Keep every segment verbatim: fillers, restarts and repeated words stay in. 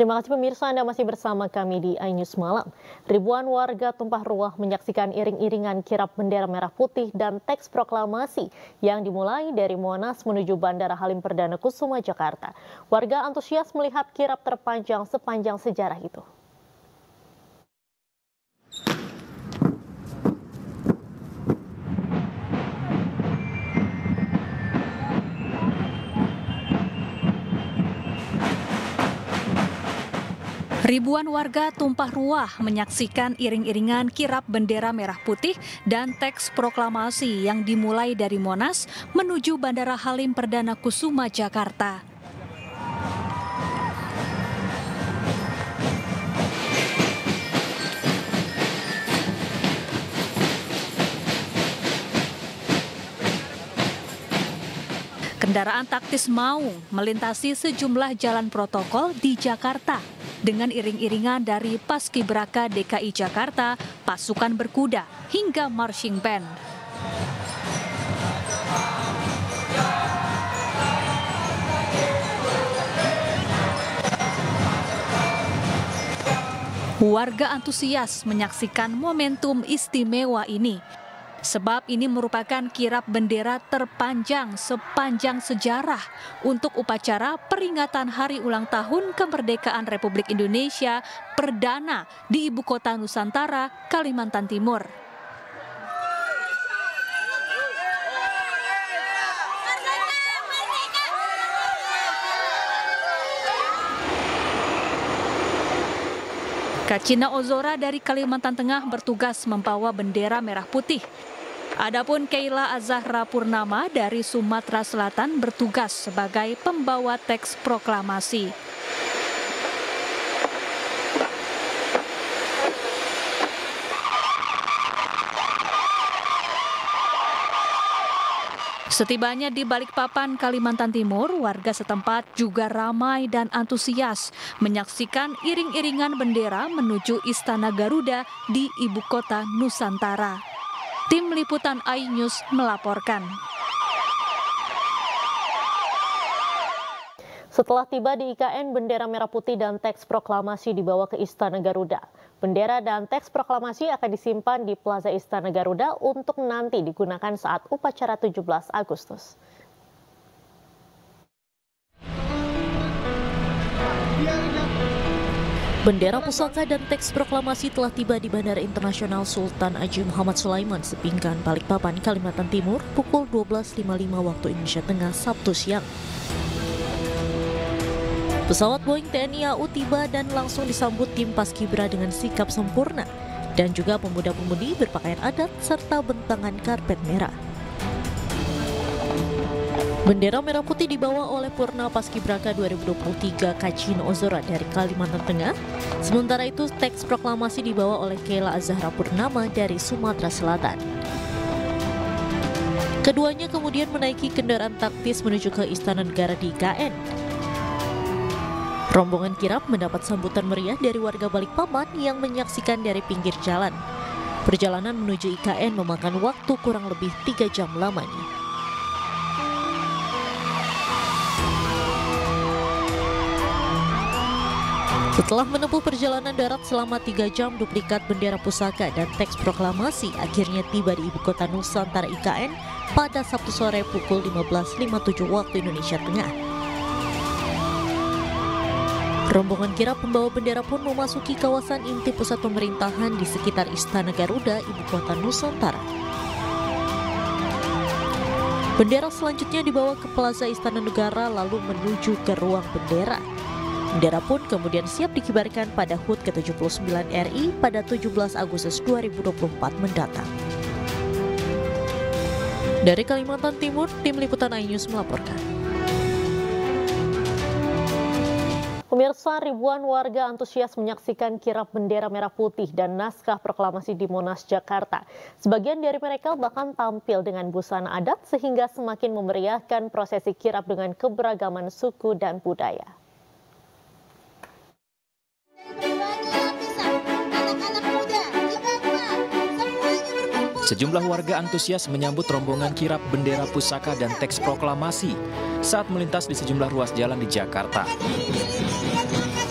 Terima kasih pemirsa, Anda masih bersama kami di iNews Malam. Ribuan warga tumpah ruah menyaksikan iring-iringan kirap bendera merah putih dan teks proklamasi yang dimulai dari Monas menuju Bandara Halim Perdanakusuma, Jakarta. Warga antusias melihat kirap terpanjang sepanjang sejarah itu. Ribuan warga tumpah ruah menyaksikan iring-iringan kirap bendera merah putih dan teks proklamasi yang dimulai dari Monas menuju Bandara Halim Perdanakusuma, Jakarta. Kendaraan taktis maung melintasi sejumlah jalan protokol di Jakarta. Dengan iring-iringan dari Paskibraka D K I Jakarta, pasukan berkuda, hingga marching band. Warga antusias menyaksikan momentum istimewa ini. Sebab ini merupakan kirap bendera terpanjang sepanjang sejarah untuk upacara peringatan Hari Ulang Tahun Kemerdekaan Republik Indonesia perdana di Ibu Kota Nusantara, Kalimantan Timur. Kacyna Ozora dari Kalimantan Tengah bertugas membawa bendera merah putih. Adapun Kayla Azzahra Purnama dari Sumatera Selatan bertugas sebagai pembawa teks proklamasi. Setibanya di Balikpapan, Kalimantan Timur, warga setempat juga ramai dan antusias menyaksikan iring-iringan bendera menuju Istana Garuda di Ibu Kota Nusantara. Tim Liputan iNews melaporkan. Setelah tiba di I K N, bendera merah putih dan teks proklamasi dibawa ke Istana Garuda. Bendera dan teks proklamasi akan disimpan di Plaza Istana Garuda untuk nanti digunakan saat upacara tujuh belas Agustus. Bendera pusaka dan teks proklamasi telah tiba di Bandara Internasional Sultan Aji Muhammad Sulaiman, Sepinggan, Balikpapan, Kalimantan Timur, pukul dua belas lima puluh lima waktu Indonesia Tengah, Sabtu siang. Pesawat Boeing T N I A U tiba dan langsung disambut tim Paskibra dengan sikap sempurna dan juga pemuda-pemudi berpakaian adat serta bentangan karpet merah. Bendera merah putih dibawa oleh Purna Paskibraka dua ribu dua puluh tiga Kacyna Ozora dari Kalimantan Tengah. Sementara itu teks proklamasi dibawa oleh Kayla Azzahra Purnama dari Sumatera Selatan. Keduanya kemudian menaiki kendaraan taktis menuju ke Istana Negara di I K N. Rombongan kirap mendapat sambutan meriah dari warga Balikpapan yang menyaksikan dari pinggir jalan. Perjalanan menuju I K N memakan waktu kurang lebih tiga jam lamanya. Setelah menempuh perjalanan darat selama tiga jam, duplikat bendera pusaka dan teks proklamasi akhirnya tiba di Ibu Kota Nusantara I K N pada Sabtu sore pukul lima belas lima puluh tujuh waktu Indonesia Tengah. Rombongan kirap pembawa bendera pun memasuki kawasan inti pusat pemerintahan di sekitar Istana Garuda, Ibu Kota Nusantara. Bendera selanjutnya dibawa ke Plaza Istana Negara lalu menuju ke ruang bendera. Bendera pun kemudian siap dikibarkan pada H U T ke tujuh puluh sembilan R I pada tujuh belas Agustus dua ribu dua puluh empat mendatang. Dari Kalimantan Timur, Tim Liputan iNews melaporkan. Pemirsa, ribuan warga antusias menyaksikan kirap bendera merah putih dan naskah proklamasi di Monas, Jakarta. Sebagian dari mereka bahkan tampil dengan busana adat sehingga semakin memeriahkan prosesi kirap dengan keberagaman suku dan budaya. Sejumlah warga antusias menyambut rombongan kirap bendera pusaka dan teks proklamasi saat melintas di sejumlah ruas jalan di Jakarta.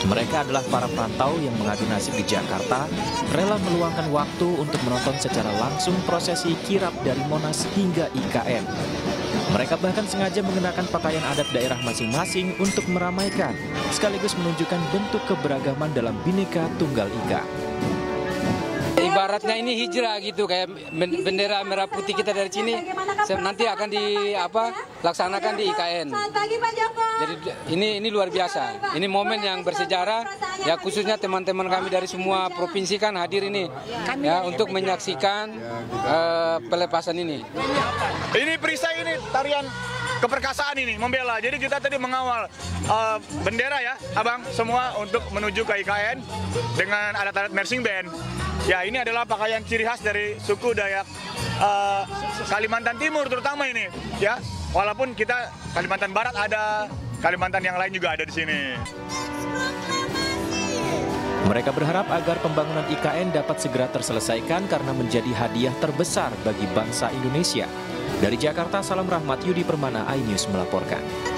Mereka adalah para perantau yang mengadu nasib di Jakarta, rela meluangkan waktu untuk menonton secara langsung prosesi kirap dari Monas hingga I K N. Mereka bahkan sengaja mengenakan pakaian adat daerah masing-masing untuk meramaikan, sekaligus menunjukkan bentuk keberagaman dalam Bhinneka Tunggal Ika. Ibaratnya ini hijrah gitu, kayak bendera merah putih kita dari sini nanti akan di apa laksanakan di I K N. Jadi ini ini luar biasa. Ini momen yang bersejarah ya, khususnya teman-teman kami dari semua provinsi kan hadir ini ya untuk menyaksikan uh, pelepasan ini. Ini perisai ini tarian keperkasaan ini membela. Jadi kita tadi mengawal uh, bendera ya, Abang, semua untuk menuju ke I K N dengan adat-adat marching band. Ya, ini adalah pakaian ciri khas dari suku Dayak uh, Kalimantan Timur terutama ini ya. Walaupun kita Kalimantan Barat ada, Kalimantan yang lain juga ada di sini. Mereka berharap agar pembangunan I K N dapat segera terselesaikan karena menjadi hadiah terbesar bagi bangsa Indonesia. Dari Jakarta, Salam Rahmat, Yudi Permana, iNews melaporkan.